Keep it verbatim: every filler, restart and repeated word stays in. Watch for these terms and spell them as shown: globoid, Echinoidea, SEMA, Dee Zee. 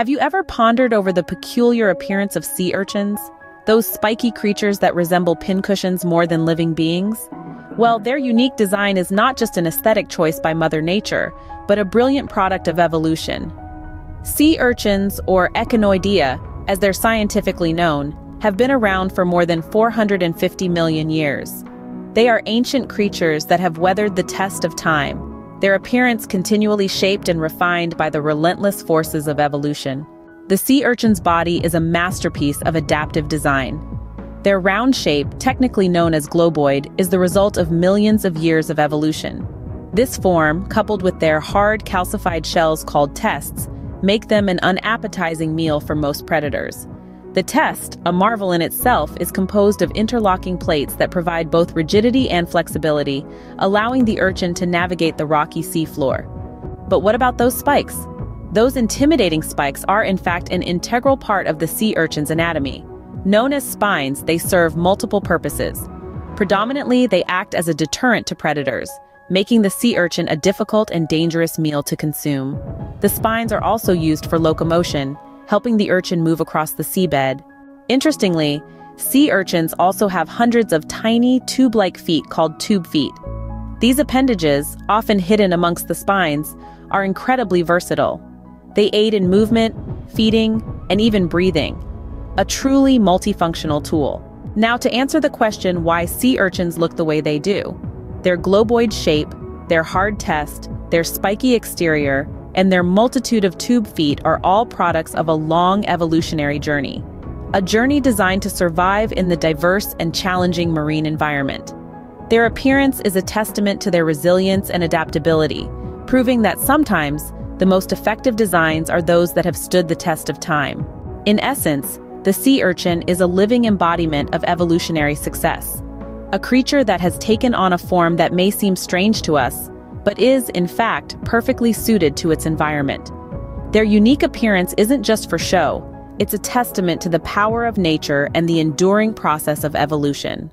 Have you ever pondered over the peculiar appearance of sea urchins? Those spiky creatures that resemble pincushions more than living beings? Well, their unique design is not just an aesthetic choice by Mother Nature, but a brilliant product of evolution. Sea urchins, or Echinoidea, as they're scientifically known, have been around for more than four hundred fifty million years. They are ancient creatures that have weathered the test of time, their appearance continually shaped and refined by the relentless forces of evolution. The sea urchin's body is a masterpiece of adaptive design. Their round shape, technically known as globoid, is the result of millions of years of evolution. This form, coupled with their hard, calcified shells called tests, make them an unappetizing meal for most predators. The test, a marvel in itself, is composed of interlocking plates that provide both rigidity and flexibility, allowing the urchin to navigate the rocky seafloor. But what about those spikes? Those intimidating spikes are in fact an integral part of the sea urchin's anatomy. Known as spines, they serve multiple purposes. Predominantly, they act as a deterrent to predators, making the sea urchin a difficult and dangerous meal to consume. The spines are also used for locomotion, helping the urchin move across the seabed. Interestingly, sea urchins also have hundreds of tiny, tube-like feet called tube feet. These appendages, often hidden amongst the spines, are incredibly versatile. They aid in movement, feeding, and even breathing. A truly multifunctional tool. Now, to answer the question why sea urchins look the way they do, their globoid shape, their hard test, their spiky exterior, and their multitude of tube feet are all products of a long evolutionary journey. A journey designed to survive in the diverse and challenging marine environment. Their appearance is a testament to their resilience and adaptability, proving that sometimes, the most effective designs are those that have stood the test of time. In essence, the sea urchin is a living embodiment of evolutionary success. A creature that has taken on a form that may seem strange to us, but is, in fact, perfectly suited to its environment. Their unique appearance isn't just for show, it's a testament to the power of nature and the enduring process of evolution.